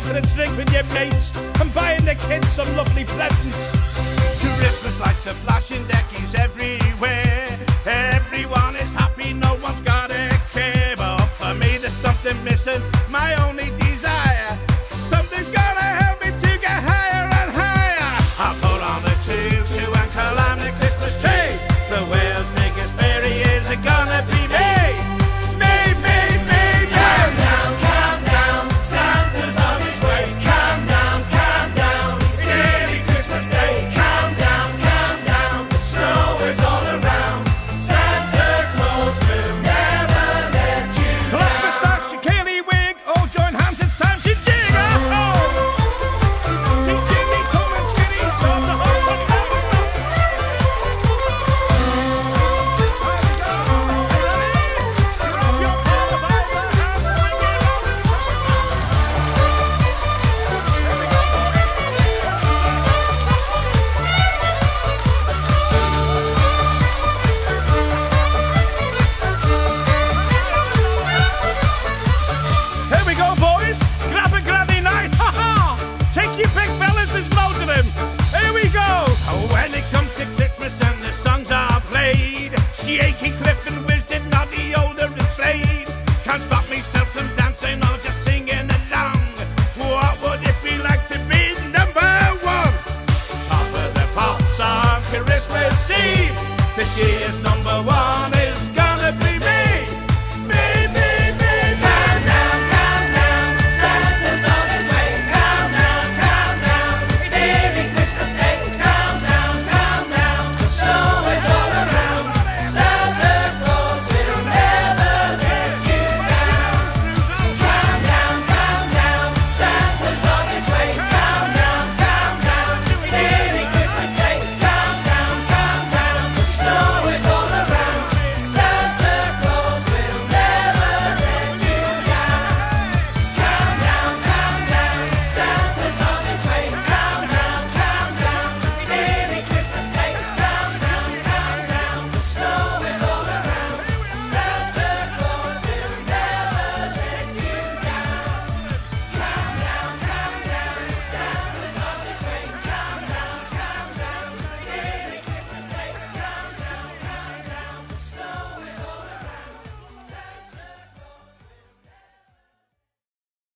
down for a drink with your mates and buying the kids some lovely presents. Terrific lights are flashing, deckies everywhere.